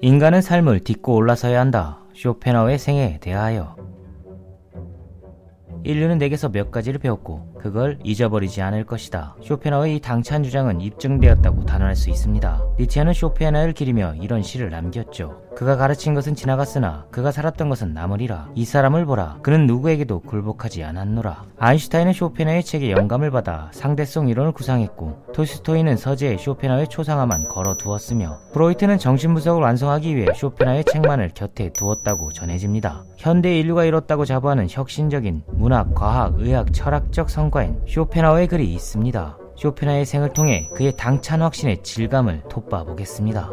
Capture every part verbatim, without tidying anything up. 인간은 삶을 딛고 올라서야 한다. 쇼펜하우의 생애에 대하여. 인류는 내게서 몇 가지를 배웠고 그걸 잊어버리지 않을 것이다. 쇼펜하우의 이 당찬 주장은 입증되었다고 단언할 수 있습니다. 니체는 쇼펜하우를 기리며 이런 시를 남겼죠. 그가 가르친 것은 지나갔으나 그가 살았던 것은 남으리라. 이 사람을 보라. 그는 누구에게도 굴복하지 않았노라. 아인슈타인은 쇼펜하우의 책에 영감을 받아 상대성 이론을 구상했고 톨스토이는 서재에 쇼펜하우의 초상화만 걸어두었으며 프로이트는 정신분석을 완성하기 위해 쇼펜하우의 책만을 곁에 두었다고 전해집니다. 현대 인류가 이뤘다고 자부하는 혁신적인 문학, 과학, 의학, 철학적 성과엔 쇼펜하우의 글이 있습니다. 쇼펜하우의 생을 통해 그의 당찬 확신의 질감을 돋봐보겠습니다.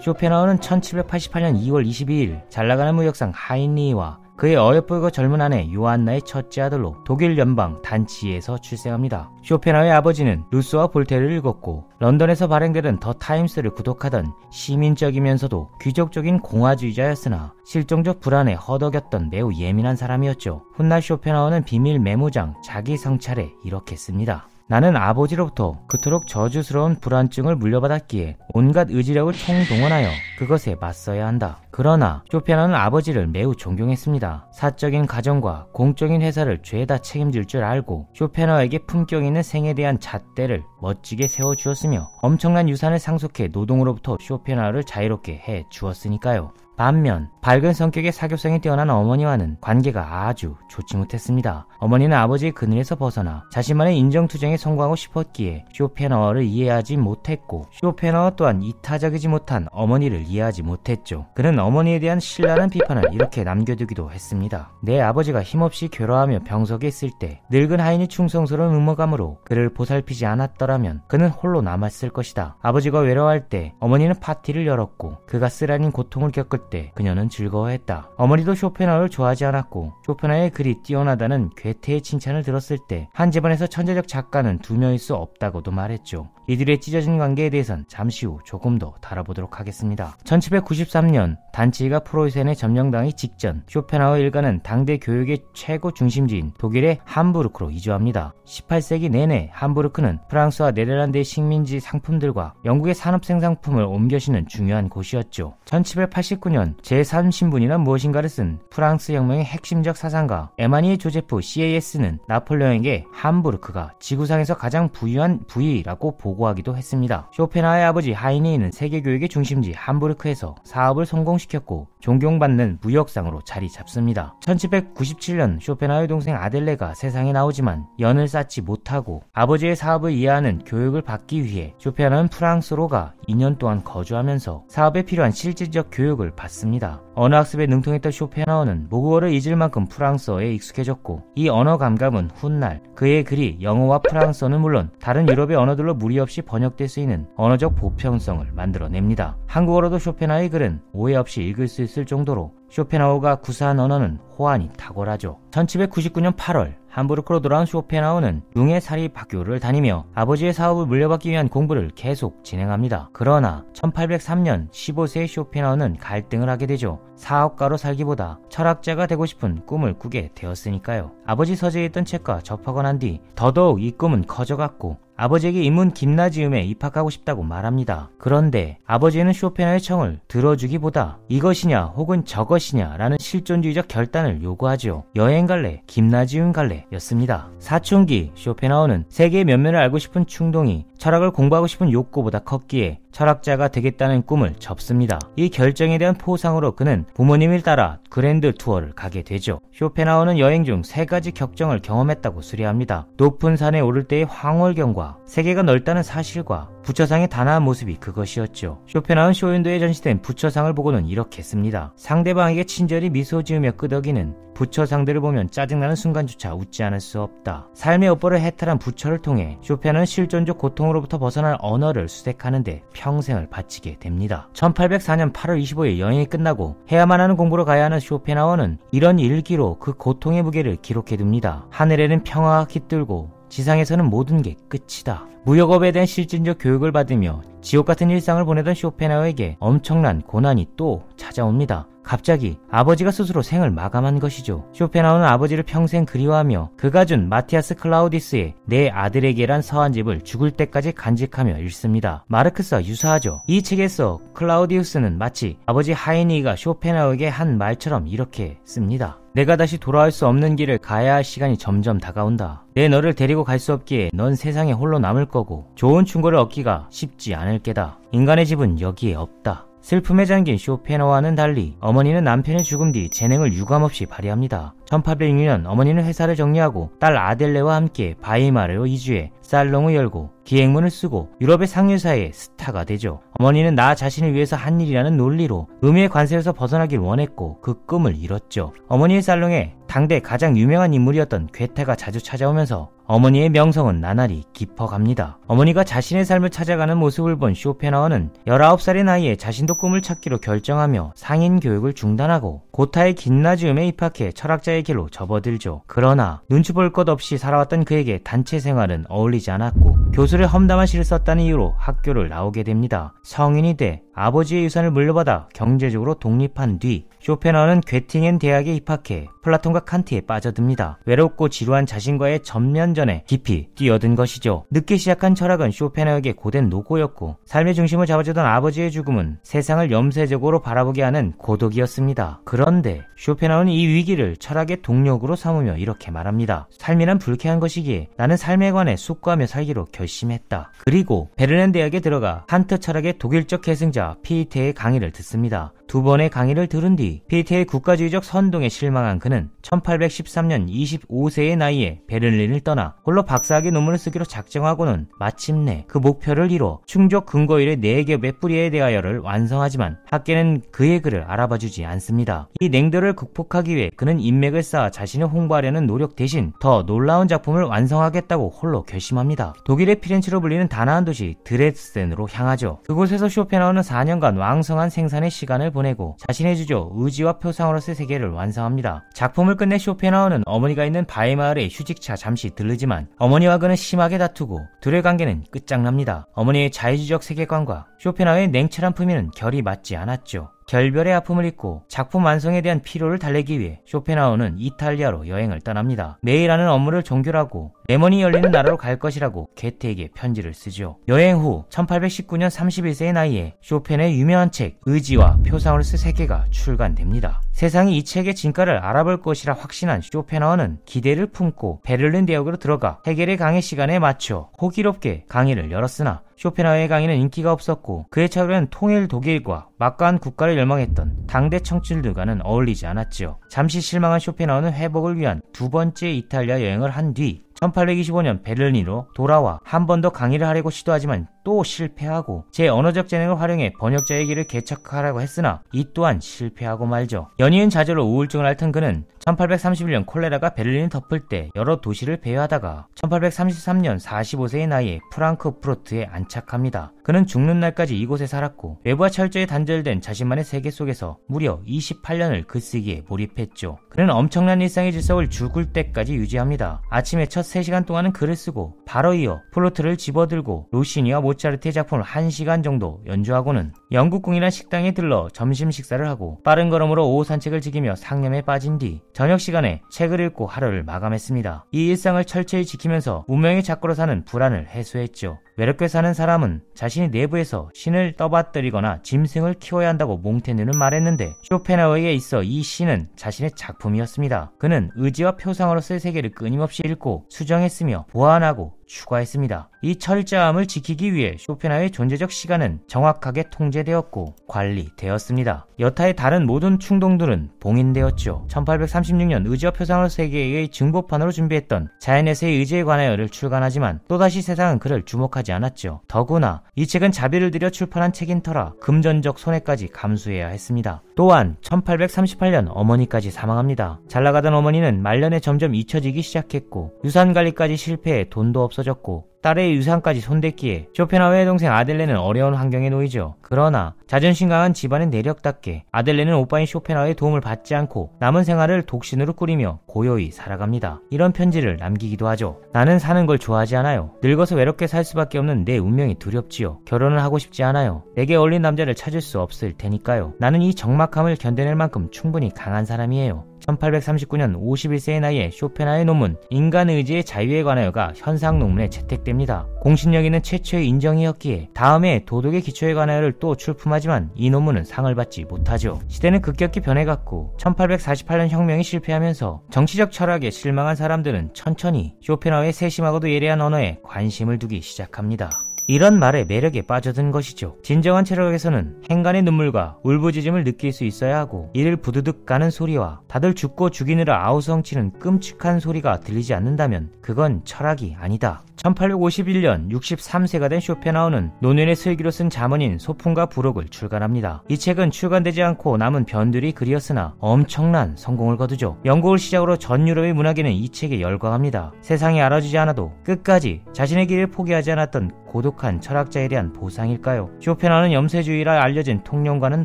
쇼펜하우는 천칠백팔십팔년 이월 이십이일 잘나가는 무역상 하인리히와 그의 어여쁘고 젊은 아내 요한나의 첫째 아들로 독일 연방 단치히에서 출생합니다. 쇼펜하우의 아버지는 루소와 볼테를 읽었고 런던에서 발행되는 더 타임스를 구독하던 시민적이면서도 귀족적인 공화주의자였으나 실종적 불안에 허덕였던 매우 예민한 사람이었죠. 훗날 쇼펜하우는 비밀 메모장 자기 성찰에 이렇게 씁니다. 나는 아버지로부터 그토록 저주스러운 불안증을 물려받았기에 온갖 의지력을 총동원하여 그것에 맞서야 한다. 그러나 쇼펜하우는 아버지를 매우 존경했습니다. 사적인 가정과 공적인 회사를 죄다 책임질 줄 알고 쇼펜하우에게 품격 있는 생에 대한 잣대를 멋지게 세워주었으며 엄청난 유산을 상속해 노동으로부터 쇼펜하우를 자유롭게 해주었으니까요. 반면 밝은 성격의 사교성이 뛰어난 어머니와는 관계가 아주 좋지 못했습니다. 어머니는 아버지의 그늘에서 벗어나 자신만의 인정투쟁에 성공하고 싶었기에 쇼펜하우를 이해하지 못했고 쇼펜하우 또한 이타적이지 못한 어머니를 이해하지 못했죠. 그는 어머니에 대한 신랄한 비판을 이렇게 남겨두기도 했습니다. 내 아버지가 힘없이 괴로워하며 병석에 있을 때 늙은 하인이 충성스러운 음모감으로 그를 보살피지 않았더라면 그는 홀로 남았을 것이다. 아버지가 외로워할 때 어머니는 파티를 열었고 그가 쓰라린 고통을 겪을 때 그녀는 즐거워했다. 어머니도 쇼펜하우를 좋아하지 않았고 쇼펜하우의 글이 뛰어나다는 괴테의 칭찬을 들었을 때 한 집안에서 천재적 작가는 두 명일 수 없다고도 말했죠. 이들의 찢어진 관계에 대해선 잠시 후 조금 더 다뤄보도록 하겠습니다. 천칠백구십삼년 단치히가 프로이센의 점령당이 직전 쇼펜하우 일가는 당대 교육의 최고 중심지인 독일의 함부르크로 이주합니다. 십팔세기 내내 함부르크는 프랑스와 네덜란드의 식민지 상품들과 영국의 산업생산품을 옮겨 싣는 중요한 곳이었죠. 천칠백팔십구년 제삼신분이란 무엇인가를 쓴 프랑스 혁명의 핵심적 사상가 에마니엘 조제프 씨에이에스는 나폴레옹에게 함부르크가 지구상에서 가장 부유한 부위라고 보고하기도 했습니다. 쇼펜하우의 아버지 하인리히는 세계교육의 중심지 함부르크에서 사업을 성공시켰고 존경받는 무역상으로 자리 잡습니다. 천칠백구십칠년 쇼펜하우의 동생 아델레가 세상에 나오지만 연을 쌓지 못하고 아버지의 사업을 이해하는 교육을 받기 위해 쇼펜하우는 프랑스로 가 이년 동안 거주하면서 사업에 필요한 실질적 교육을 받습니다. 언어학습에 능통했던 쇼펜하우는 모국어를 잊을 만큼 프랑스어에 익숙해졌고 이 언어 감각은 훗날 그의 글이 영어와 프랑스어는 물론 다른 유럽의 언어들로 무리 없이 번역될 수 있는 언어적 보편성을 만들어냅니다. 한국어로도 쇼펜하우의 글은 오해 없이 읽을 수 있을 정도로 쇼펜하우가 구사한 언어는 호환이 탁월하죠. 천칠백구십구년 팔월 함부르크로 돌아온 쇼펜하우는 융의 사립학교를 다니며 아버지의 사업을 물려받기 위한 공부를 계속 진행합니다. 그러나 천팔백삼년 십오세의 쇼펜하우는 갈등을 하게 되죠. 사업가로 살기보다 철학자가 되고 싶은 꿈을 꾸게 되었으니까요. 아버지 서재에 있던 책과 접하고 난 뒤 더더욱 이 꿈은 커져갔고 아버지에게 인문 김나지움에 입학하고 싶다고 말합니다. 그런데 아버지는 쇼펜하우의 청을 들어주기보다 이것이냐 혹은 저것이냐 라는 실존주의적 결단을 요구하죠. 여행 갈래, 김나지움 갈래 였습니다. 사춘기 쇼펜하우는 세계의 면면을 알고 싶은 충동이 철학을 공부하고 싶은 욕구보다 컸기에 철학자가 되겠다는 꿈을 접습니다. 이 결정에 대한 포상으로 그는 부모님을 따라 그랜드 투어를 가게 되죠. 쇼펜하우는 여행 중 세 가지 격정을 경험했다고 수리합니다. 높은 산에 오를 때의 황홀경과 세계가 넓다는 사실과 부처상의 단아한 모습이 그것이었죠. 쇼펜하우는 쇼윈도에 전시된 부처상을 보고는 이렇게 씁니다. 상대방에게 친절히 미소 지으며 끄덕이는 부처 상대를 보면 짜증나는 순간조차 웃지 않을 수 없다. 삶의 업보를 해탈한 부처를 통해 쇼펜하우는 실존적 고통으로부터 벗어난 언어를 수색하는데 평생을 바치게 됩니다. 천팔백사년 팔월 이십오일 여행이 끝나고 해야만 하는 공부로 가야 하는 쇼펜하우는 이런 일기로 그 고통의 무게를 기록해둡니다. 하늘에는 평화가 깃들고 지상에서는 모든 게 끝이다. 무역업에 대한 실질적 교육을 받으며 지옥같은 일상을 보내던 쇼펜하우에게 엄청난 고난이 또 찾아옵니다. 갑자기 아버지가 스스로 생을 마감한 것이죠. 쇼펜하우는 아버지를 평생 그리워하며 그가 준 마티아스 클라우디스의 내 아들에게란 서한집을 죽을 때까지 간직하며 읽습니다. 마르크스와 유사하죠. 이 책에서 클라우디우스는 마치 아버지 하이니히가 쇼펜하우에게 한 말처럼 이렇게 씁니다. 내가 다시 돌아올 수 없는 길을 가야 할 시간이 점점 다가온다. 내 너를 데리고 갈 수 없기에 넌 세상에 홀로 남을 거고 좋은 충고를 얻기가 쉽지 않을 게다. 인간의 집은 여기에 없다. 슬픔에 잠긴 쇼펜하우와는 달리 어머니는 남편의 죽음 뒤 재능을 유감없이 발휘합니다. 천팔백육년 어머니는 회사를 정리하고 딸 아델레와 함께 바이마르로 이주해 살롱을 열고 기획문을 쓰고 유럽의 상류사회의 스타가 되죠. 어머니는 나 자신을 위해서 한 일이라는 논리로 의미의 관세에서 벗어나길 원했고 그 꿈을 이뤘죠. 어머니의 살롱에 당대 가장 유명한 인물이었던 괴테가 자주 찾아오면서 어머니의 명성은 나날이 깊어갑니다. 어머니가 자신의 삶을 찾아가는 모습을 본 쇼펜하우는 열아홉 살의 나이에 자신도 꿈을 찾기로 결정하며 상인 교육을 중단하고 고타의 긴나지움에 입학해 철학자의 길로 접어들죠. 그러나 눈치 볼 것 없이 살아왔던 그에게 단체 생활은 어울리지 않았고 교수를 험담한 시를 썼다는 이유로 학교를 나오게 됩니다. 성인이 돼 아버지의 유산을 물려받아 경제적으로 독립한 뒤 쇼펜하우는 괴팅엔 대학에 입학해 플라톤과 칸트에 빠져듭니다. 외롭고 지루한 자신과의 전면전에 깊이 뛰어든 것이죠. 늦게 시작한 철학은 쇼펜하우에게 고된 노고였고 삶의 중심을 잡아주던 아버지의 죽음은 세상을 염세적으로 바라보게 하는 고독이었습니다. 그런데 쇼펜하우는 이 위기를 철학의 동력으로 삼으며 이렇게 말합니다. 삶이란 불쾌한 것이기에 나는 삶에 관해 숙고하며 살기로 결심했다. 그리고 베를린 대학에 들어가 칸트 철학의 독일적 계승자 피테의 강의를 듣습니다. 두 번의 강의를 들은 뒤 피테의 국가주의적 선동에 실망한 그는 천팔백십삼년 이십오세의 나이에 베를린을 떠나 홀로 박사학위 논문을 쓰기로 작정하고는 마침내 그 목표를 이뤄 충족 근거일의 네 겹의 뿌리에 대하여를 완성하지만 학계는 그의 글을 알아봐주지 않습니다. 이 냉도를 극복하기 위해 그는 인맥을 쌓아 자신을 홍보하려는 노력 대신 더 놀라운 작품을 완성하겠다고 홀로 결심합니다. 독일의 피렌체로 불리는 단아한 도시 드레스덴으로 향하죠. 그곳에서 쇼펜하우는 사년간 왕성한 생산의 시간을 보내고 자신의 주조 의지와 표상으로서의 세계를 완성합니다. 작품을 끝내 쇼펜하우는 어머니가 있는 바이마을의 휴직차 잠시 들르지만 어머니와 그는 심하게 다투고 둘의 관계는 끝장납니다. 어머니의 자유주의적 세계관과 쇼펜하우의 냉철한 품위는 결이 맞지 않았죠. 결별의 아픔을 잊고 작품 완성에 대한 피로를 달래기 위해 쇼펜하우는 이탈리아로 여행을 떠납니다. 매일 하는 업무를 종결하고 레몬이 열리는 나라로 갈 것이라고 괴테에게 편지를 쓰죠. 여행 후 천팔백십구년 서른일세의 나이에 쇼펜의 유명한 책 의지와 표상으로서 세계가 출간됩니다. 세상이 이 책의 진가를 알아볼 것이라 확신한 쇼펜하우는 기대를 품고 베를린 대학으로 들어가 헤겔의 강의 시간에 맞춰 호기롭게 강의를 열었으나 쇼펜하우의 강의는 인기가 없었고 그의 차로는 통일 독일과 막강한 국가를 열망했던 당대 청춘들과는 어울리지 않았지요. 잠시 실망한 쇼펜하우는 회복을 위한 두 번째 이탈리아 여행을 한 뒤 천팔백이십오년 베를린으로 돌아와 한 번 더 강의를 하려고 시도하지만 또 실패하고 제 언어적 재능을 활용해 번역자의 길을 개척하라고 했으나 이 또한 실패하고 말죠. 연이은 좌절로 우울증을 앓던 그는 천팔백삼십일년 콜레라가 베를린을 덮을 때 여러 도시를 배회하다가 천팔백삼십삼년 사십오세의 나이에 프랑크푸르트에 안착합니다. 그는 죽는 날까지 이곳에 살았고 외부와 철저히 단절된 자신만의 세계 속에서 무려 이십팔년을 글쓰기에 몰입했죠. 그는 엄청난 일상의 질서를 죽을 때까지 유지합니다. 아침에 첫 세시간 동안은 글을 쓰고 바로 이어 플루트를 집어들고 로시니와 모차르트의 작품을 한시간 정도 연주하고는 영국궁이란 식당에 들러 점심 식사를 하고 빠른 걸음으로 오후 산책을 즐기며 상념에 빠진 뒤 저녁 시간에 책을 읽고 하루를 마감했습니다. 이 일상을 철저히 지키면서 운명의 작고로 사는 불안을 해소했죠. 외롭게 사는 사람은 자신이 내부에서 신을 떠받들이거나 짐승을 키워야 한다고 몽테누는 말했는데 쇼펜하우에게 있어 이 신은 자신의 작품이었습니다. 그는 의지와 표상으로서의 세계를 끊임없이 읽고 수정했으며 보완하고 추가했습니다. 이 철저함을 지키기 위해 쇼펜하우의 존재적 시간은 정확하게 통제되었고 관리되었습니다. 여타의 다른 모든 충동들은 봉인되었죠. 천팔백삼십육년 의지와 표상으로 세계의 증보판으로 준비했던 자연에서의 의지에 관하여를 출간하지만 또다시 세상은 그를 주목하지 않았죠. 더구나 이 책은 자비를 들여 출판한 책인 터라 금전적 손해까지 감수해야 했습니다. 또한 천팔백삼십팔년 어머니까지 사망합니다. 잘나가던 어머니는 말년에 점점 잊혀지기 시작했고 유산관리까지 실패해 돈도 없어졌고 딸의 유산까지 손댔기에 쇼펜하우의 동생 아델레는 어려운 환경에 놓이죠. 그러나 자존심 강한 집안의 내력답게 아델레는 오빠인 쇼펜하우의 도움을 받지 않고 남은 생활을 독신으로 꾸리며 고요히 살아갑니다. 이런 편지를 남기기도 하죠. 나는 사는 걸 좋아하지 않아요. 늙어서 외롭게 살 수밖에 없는 내 운명이 두렵지요. 결혼을 하고 싶지 않아요. 내게 어울린 남자를 찾을 수 없을 테니까요. 나는 이 적막함을 견뎌낼 만큼 충분히 강한 사람이에요. 천팔백삼십구 년 오십일 세의 나이에 쇼펜하우의 논문 인간의 의지의 자유에 관하여가 현상 논문에 채택됩니다. 공신력 있는 최초의 인정이었기에 다음에 도덕의 기초에 관하여를 또 출품하지만 이 논문은 상을 받지 못하죠. 시대는 급격히 변해갔고 천팔백사십팔 년 혁명이 실패하면서 정치적 철학에 실망한 사람들은 천천히 쇼펜하우의 세심하고도 예리한 언어에 관심을 두기 시작합니다. 이런 말의 매력에 빠져든 것이죠. 진정한 철학에서는 행간의 눈물과 울부짖음을 느낄 수 있어야 하고 이를 부두둑 가는 소리와 다들 죽고 죽이느라 아우성치는 끔찍한 소리가 들리지 않는다면 그건 철학이 아니다. 천팔백오십일 년 육십삼 세가 된 쇼펜하우는 노년의 슬기로 쓴 자문인 소품과 부록을 출간합니다. 이 책은 출간되지 않고 남은 변두리 글이었으나 엄청난 성공을 거두죠. 영국을 시작으로 전 유럽의 문학에는 이 책에 열광합니다. 세상이 알아주지 않아도 끝까지 자신의 길을 포기하지 않았던 고독한 철학자에 대한 보상일까요? 쇼펜하우는 염세주의라 알려진 통념과는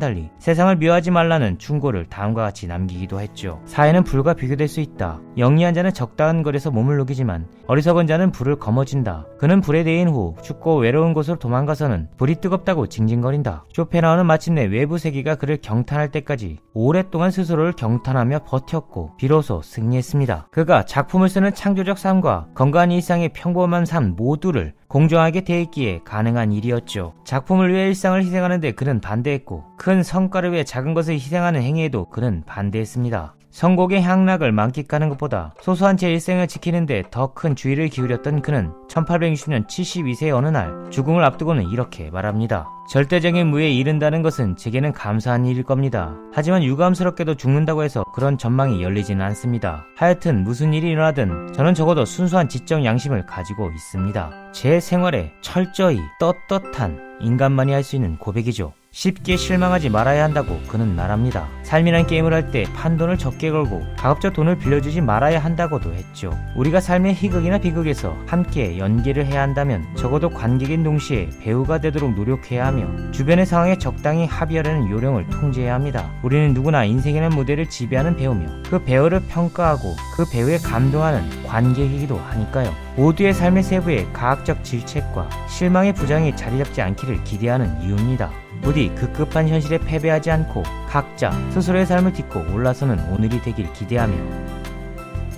달리 세상을 미워하지 말라는 충고를 다음과 같이 남기기도 했죠. 사회는 불과 비교될 수 있다. 영리한 자는 적당한 거리에서 몸을 녹이지만 어리석은 자는 불을 거머쥔다. 그는 불에 데인 후 춥고 외로운 곳으로 도망가서는 불이 뜨겁다고 징징거린다. 쇼펜하우는 마침내 외부 세계가 그를 경탄할 때까지 오랫동안 스스로를 경탄하며 버텼고 비로소 승리했습니다. 그가 작품을 쓰는 창조적 삶과 건강한 일상의 평범한 삶 모두를 공정하게 대했기에 가능한 일이었죠. 작품을 위해 일상을 희생하는 데 그는 반대했고 큰 성과를 위해 작은 것을 희생하는 행위에도 그는 반대했습니다. 선곡의 향락을 만끽하는 것보다 소소한 제 일생을 지키는데 더 큰 주의를 기울였던 그는 천팔백육십 년 칠십이 세의 어느 날 죽음을 앞두고는 이렇게 말합니다. 절대적인 무에 이른다는 것은 제게는 감사한 일일 겁니다. 하지만 유감스럽게도 죽는다고 해서 그런 전망이 열리지는 않습니다. 하여튼 무슨 일이 일어나든 저는 적어도 순수한 지적 양심을 가지고 있습니다. 제 생활에 철저히 떳떳한 인간만이 할 수 있는 고백이죠. 쉽게 실망하지 말아야 한다고 그는 말합니다. 삶이란 게임을 할 때 판돈을 적게 걸고 가급적 돈을 빌려주지 말아야 한다고도 했죠. 우리가 삶의 희극이나 비극에서 함께 연기를 해야 한다면 적어도 관객인 동시에 배우가 되도록 노력해야 하며 주변의 상황에 적당히 합의하려는 요령을 통제해야 합니다. 우리는 누구나 인생이라는 무대를 지배하는 배우며 그 배우를 평가하고 그 배우에 감동하는 관객이기도 하니까요. 모두의 삶의 세부에 과학적 질책과 실망의 부장이 자리잡지 않기를 기대하는 이유입니다. 부디 급급한 현실에 패배하지 않고 각자 스스로의 삶을 딛고 올라서는 오늘이 되길 기대하며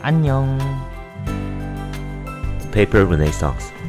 안녕. Paper Renaissance.